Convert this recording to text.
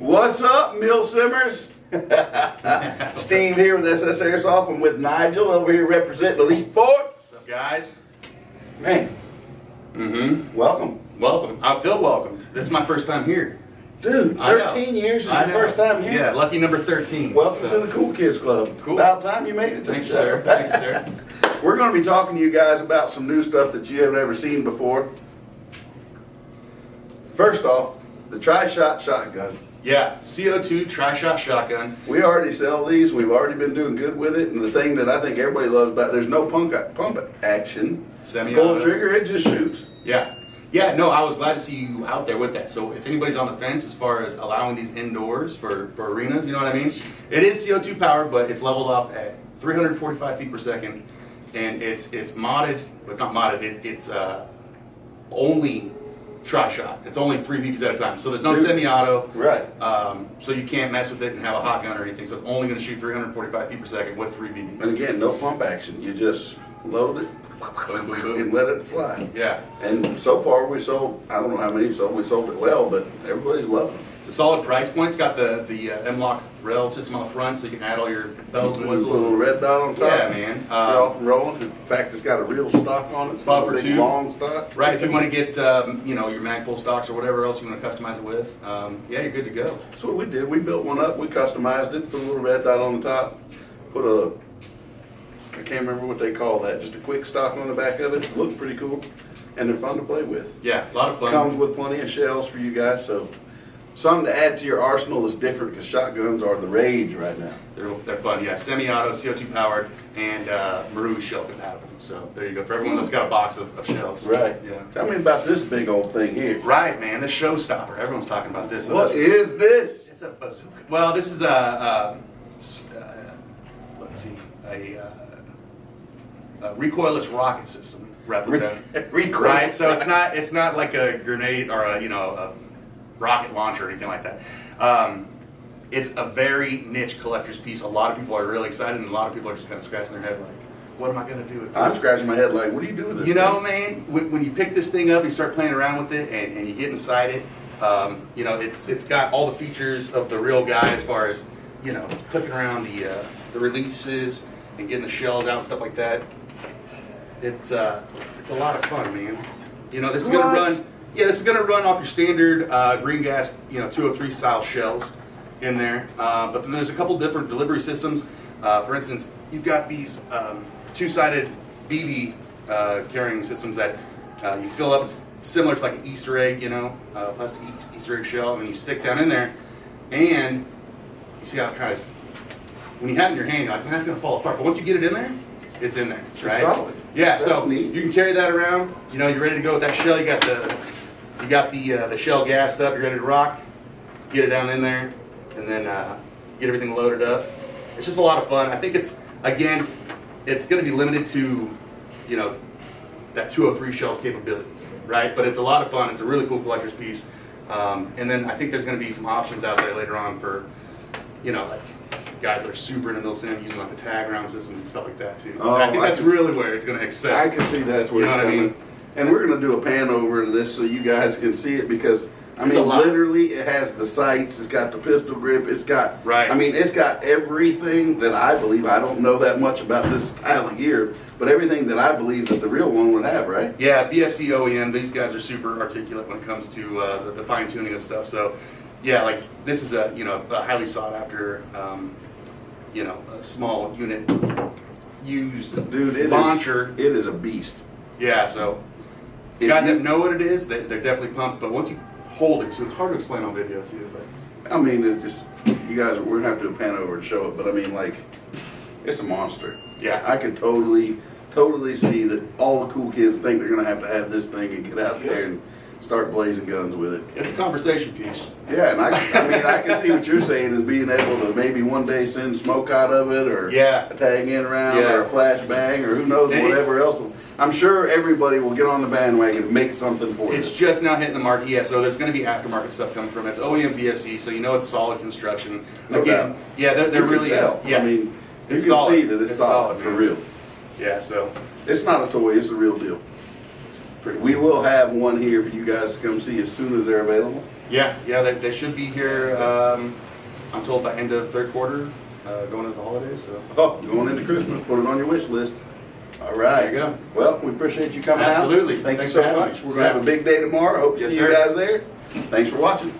What's up, Mill Simmers? Steve here with SS Airsoft and with Nigel over here representing Elite Force. What's up, guys? Man. Mm-hmm. Welcome. Welcome. I feel welcomed. This is my first time here. Dude, 13 years is your first time here? Yeah, lucky number 13. Welcome to the Cool Kids Club. Cool. About time you made it. Thank you, sir. Thank you, sir. We're going to be talking to you guys about some new stuff that you have never seen before. First off, the tri-shot shotgun. Yeah, CO2 tri-shot shotgun. We already sell these. We've already been doing good with it. And the thing that I think everybody loves about it, there's no pump action. Full trigger, it just shoots. Yeah. Yeah, no, I was glad to see you out there with that. So if anybody's on the fence as far as allowing these indoors for arenas, you know what I mean? It is CO2 powered, but it's leveled off at 345 feet per second. And it's modded, well, it's not modded, it's only tri-shot. It's only 3 BBs at a time. So there's no semi-auto. Right. So you can't mess with it and have a hot gun or anything. So it's only going to shoot 345 feet per second with 3 BBs. And again, no pump action. You just load it. And let it fly. Yeah. And so far we sold, I don't know how many sold, we sold it well, but everybody's loving it. It's a solid price point. It's got the M-LOK rail system on the front, so you can add all your bells and whistles. Put a little red dot on top. Yeah, man. You're off and rolling. In fact, it's got a real stock on it. It's not a big long stock. Right. If you want to get, you know, your Magpul stocks or whatever else you want to customize it with, yeah, you're good to go. So what we did, we built one up, we customized it, put a little red dot on the top, put a, I can't remember what they call that, just a quick stock on the back of it. It looks pretty cool, and they're fun to play with. Yeah, a lot of fun. Comes with plenty of shells for you guys, so something to add to your arsenal is different because shotguns are the rage right now. They're fun, yeah. Semi-auto, CO2 powered, and Marui shell compatible. So there you go. For everyone that's got a box of shells. Right. Yeah. Tell me about this big old thing here. Right, man. This showstopper. Everyone's talking about this. So what is this? It's a bazooka. Well, this is a recoilless rocket system replica. Right, so it's not like a grenade or a, you know, a rocket launcher or anything like that. It's a very niche collector's piece. A lot of people are really excited, and a lot of people are just kind of scratching their head like, what am I going to do with this? I'm scratching my head like, what do you do with this thing? You know, man, when you pick this thing up, you start playing around with it, and you get inside it, you know, it's got all the features of the real guy as far as, you know, clicking around the releases and getting the shells out and stuff like that. It's a lot of fun, man. You know, this is gonna run. Yeah, this is gonna run off your standard green gas, you know, 203 style shells in there. But then there's a couple different delivery systems. For instance, you've got these two-sided BB carrying systems that you fill up. It's similar to like an Easter egg, you know, plastic Easter egg shell, and you stick down in there, and you see how it kind of, when you have it in your hand, you're like, man, that's gonna fall apart. But once you get it in there, it's in there, right? It's solid. Yeah, that's so neat. You can carry that around. You know, you're ready to go with that shell. You got the shell gassed up. You're ready to rock. Get it down in there, and then get everything loaded up. It's just a lot of fun. I think it's, again, it's going to be limited to, you know, that 203 shell's capabilities, right? But it's a lot of fun. It's a really cool collector's piece. And then I think there's going to be some options out there later on for, you know, like, guys that are super into mil sim using like the tag round systems and stuff like that too. Oh, I think that's really where it's going to excel. I can see that's where, you know, it's coming. I mean? And we're going to do a pan over of this so you guys can see it, because I mean, literally, it has the sights, it's got the pistol grip, it's got, right, I mean, it's got everything that I believe, I don't know that much about this style of gear, but everything that I believe that the real one would have, right? Yeah, VFC OEM, these guys are super articulate when it comes to the fine tuning of stuff. So yeah, like this is a, you know, a highly sought after you know, a small unit used, dude, launcher. It is a beast. Yeah, so if guys that know what it is, they're definitely pumped. But once you hold it, so it's hard to explain on video too. But I mean, it just, you guys, we're gonna have to do a pan over and show it. But I mean, like, it's a monster. Yeah, I can totally see that all the cool kids think they're gonna have to have this thing and get out there and start blazing guns with it. It's a conversation piece. Yeah, and I mean, I can see what you're saying is being able to maybe one day send smoke out of it, or yeah, a tag in round, yeah, or a flashbang, or who knows, and whatever else. I'm sure everybody will get on the bandwagon and make something for it. It's just now hitting the market. Yeah, so there's going to be aftermarket stuff coming from it. It's OEM VFC, so you know it's solid construction. No Again, doubt. Yeah, there really is. Yeah, I mean, you can see that it's solid for real. Yeah, so it's not a toy; it's the real deal. We will have one here for you guys to come see as soon as they're available. Yeah, they should be here, I'm told, by end of third quarter, going into the holidays. So. Oh, going into Christmas, put it on your wish list. All right. There you go. Well, we appreciate you coming out. Absolutely. Thanks so much. We're going to have a big day tomorrow. Hope to see you guys there. Thanks for watching.